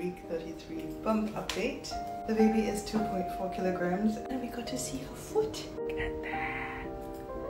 week 33 bump update. The baby is 2.4 kilograms and we got to see her foot. Look at that.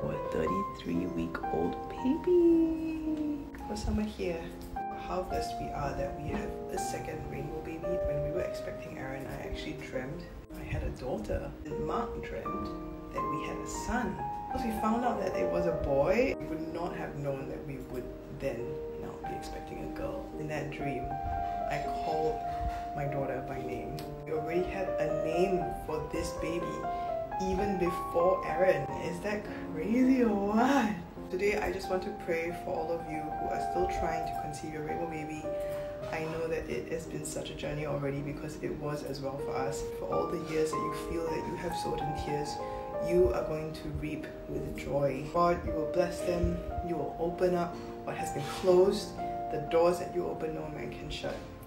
What a 33-week-old baby. For summer here. How blessed we are that we have a second rainbow baby. When we were expecting Aaron, I actually dreamt I had a daughter. And Mark dreamt that we had a son. Once we found out that it was a boy, we would not have known that we would then now be expecting a girl. In that dream, I called my daughter by name. We already had a name for this baby, even before Aaron. Is that crazy or what? Today, I just want to pray for all of you who are still trying to conceive your rainbow baby. I know that it has been such a journey already, because it was as well for us. For all the years that you feel that you have sowed in tears, you are going to reap with joy. God, you will bless them. You will open up what has been closed. The doors that you open, no man can shut.